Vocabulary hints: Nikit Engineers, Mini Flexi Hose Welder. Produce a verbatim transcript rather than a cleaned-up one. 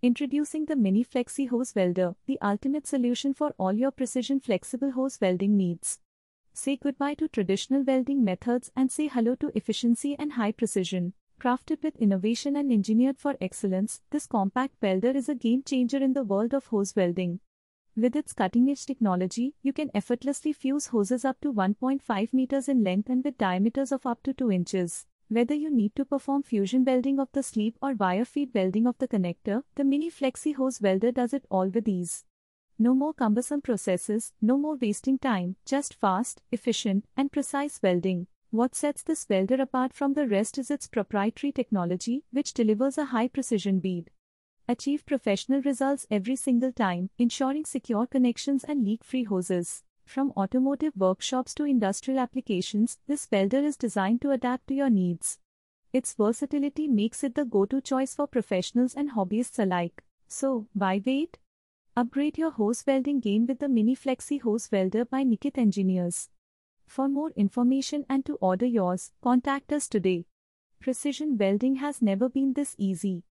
Introducing the Mini Flexi Hose Welder, the ultimate solution for all your precision flexible hose welding needs. Say goodbye to traditional welding methods and say hello to efficiency and high precision. Crafted with innovation and engineered for excellence, this compact welder is a game changer in the world of hose welding. With its cutting-edge technology, you can effortlessly fuse hoses up to one point five meters in length and with diameters of up to two inches. Whether you need to perform fusion welding of the sleeve or wire feed welding of the connector, the Mini Flexi Hose Welder does it all with ease. No more cumbersome processes, no more wasting time, just fast, efficient, and precise welding. What sets this welder apart from the rest is its proprietary technology, which delivers a high-precision bead. Achieve professional results every single time, ensuring secure connections and leak-free hoses. From automotive workshops to industrial applications, this welder is designed to adapt to your needs. Its versatility makes it the go-to choice for professionals and hobbyists alike. So, why wait? Upgrade your hose welding game with the Mini Flexi Hose Welder by Nikit Engineers. For more information and to order yours, contact us today. Precision welding has never been this easy.